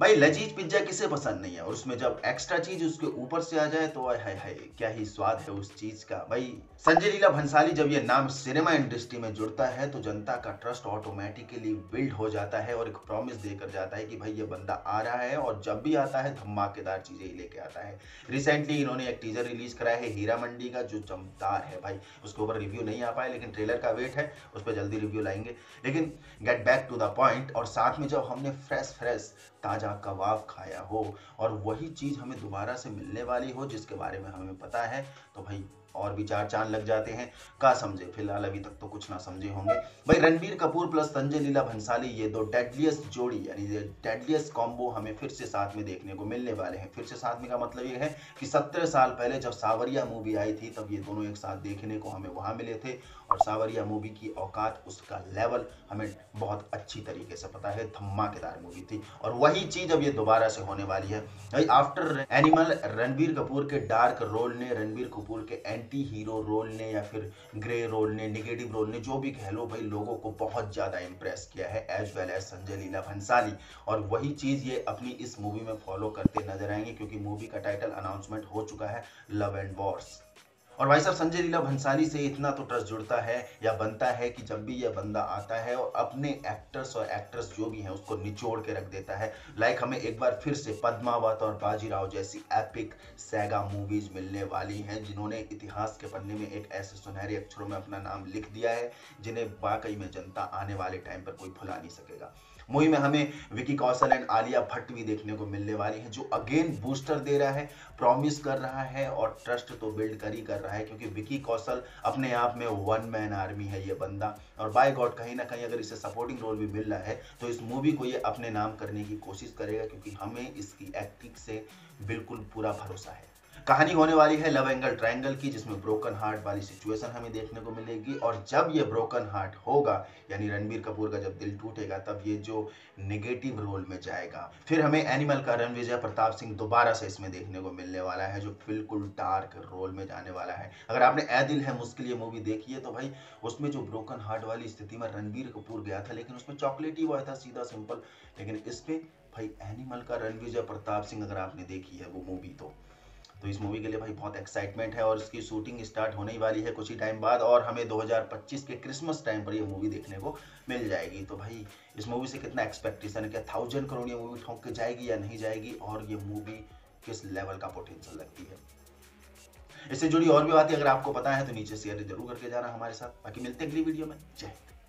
भाई लजीज पिज्जा किसे पसंद नहीं है। और उसमें जब एक्स्ट्रा चीज उसके ऊपर से आ जाए तो हाय हाय क्या ही स्वाद है उस चीज का। भाई संजय लीला भंसाली जब ये नाम सिनेमा इंडस्ट्री में जुड़ता है तो जनता का ट्रस्ट ऑटोमेटिकली बिल्ड हो जाता है और एक प्रॉमिस देकर जाता है कि भाई ये बंदा आ रहा है और जब भी आता है धमाकेदार चीजें ही लेके आता है। रिसेंटली इन्होंने एक टीजर रिलीज कराया है हीरामंडी का जो चमकदार है भाई। उसके ऊपर रिव्यू नहीं आ पाया लेकिन ट्रेलर का वेट है, उस पर जल्दी रिव्यू लाएंगे। लेकिन get back to the point, और साथ में जब हमने फ्रेश ताजा कबाब खाया हो और वही चीज़ हमें दोबारा से मिलने वाली हो जिसके बारे में हमें पता है तो भाई और भी चार चांद लग जाते हैं। का समझे, फिलहाल अभी तक तो कुछ ना समझे होंगे भाई। रणबीर कपूर प्लस संजय लीला भंसाली, ये दो डेडलियस्ट जोड़ी यानी डेडलियस्ट कॉम्बो हमें फिर से साथ में देखने को मिलने वाले हैं। फिर से साथ में का मतलब ये है कि 17 साल पहले जब सावरिया मूवी आई थी तब ये दोनों एक साथ देखने को हमें वहाँ मिले थे। और सावरिया मूवी की औकात, उसका लेवल हमें बहुत अच्छी तरीके से पता है, धमाकेदार मूवी थी। और वही चीज़ अब ये दोबारा से होने वाली है भाई। आफ्टर एनिमल रणबीर कपूर के डार्क रोल ने, रणबीर कपूर के एंटी हीरो रोल ने या फिर ग्रे रोल ने, निगेटिव रोल ने, जो भी कह लो भाई, लोगों को बहुत ज़्यादा इम्प्रेस किया है as well as Sanjay Leela Bhansali. और वही चीज़ ये अपनी इस मूवी में फॉलो करते नजर आएंगे क्योंकि मूवी का टाइटल अनाउंसमेंट हो चुका है, लव एंड वॉर्स। और भाई साहब संजय लीला भंसाली से इतना तो ट्रस्ट जुड़ता है या बनता है कि जब भी यह बंदा आता है और अपने एक्टर्स और एक्ट्रेस जो भी हैं उसको निचोड़ के रख देता है। लाइक हमें एक बार फिर से पद्मावत और बाजीराव जैसी एपिक सैगा मूवीज मिलने वाली हैं जिन्होंने इतिहास के पन्ने में एक ऐसे सुनहरे अक्षरों में अपना नाम लिख दिया है जिन्हें वाकई में जनता आने वाले टाइम पर कोई भुला नहीं सकेगा। मूवी में हमें विकी कौशल एंड आलिया भट्ट भी देखने को मिलने वाली हैं जो अगेन बूस्टर दे रहा है, प्रॉमिस कर रहा है और ट्रस्ट तो बिल्ड कर ही कर रहा है क्योंकि विकी कौशल अपने आप में वन मैन आर्मी है ये बंदा। और बाय गॉड कहीं ना कहीं अगर इसे सपोर्टिंग रोल भी मिल रहा है तो इस मूवी को ये अपने नाम करने की कोशिश करेगा क्योंकि हमें इसकी एक्टिंग से बिल्कुल पूरा भरोसा है। कहानी होने वाली है लव एंगल ट्रायंगल की जिसमें ब्रोकन हार्ट वाली सिचुएशन हमें देखने को मिलेगी। और जब ये ब्रोकन हार्ट होगा यानी रणबीर कपूर का जब दिल टूटेगा तब ये जो नेगेटिव रोल में जाएगा। फिर हमें एनिमल का रणविजय प्रताप सिंह दोबारा से इसमें देखने को मिलने वाला है जो बिल्कुल डार्क रोल में जाने वाला है। अगर आपने ए दिल है मुश्किल ये मूवी देखी है तो भाई उसमें जो ब्रोकन हार्ट वाली स्थिति में रणबीर कपूर गया था लेकिन उसमें चॉकलेटी हुआ था, सीधा सिंपल। लेकिन इस पर भाई एनिमल का रणविजय प्रताप सिंह अगर आपने देखी है वो मूवी तो इस मूवी के लिए भाई बहुत एक्साइटमेंट है और इसकी शूटिंग स्टार्ट होने वाली है कुछ ही टाइम बाद और हमें 2025 के क्रिसमस टाइम पर ये मूवी देखने को मिल जाएगी। तो भाई इस मूवी से कितना एक्सपेक्टेशन है, क्या 1000 करोड़ ये मूवी ठोंक के जाएगी या नहीं जाएगी और ये मूवी किस लेवल का पोटेंशियल रखती है, इससे जुड़ी और भी बातें अगर आपको पता है तो नीचे शेयर जरूर करके जाना हमारे साथ। बाकी मिलते हैं अगली वीडियो में, जय हिंद।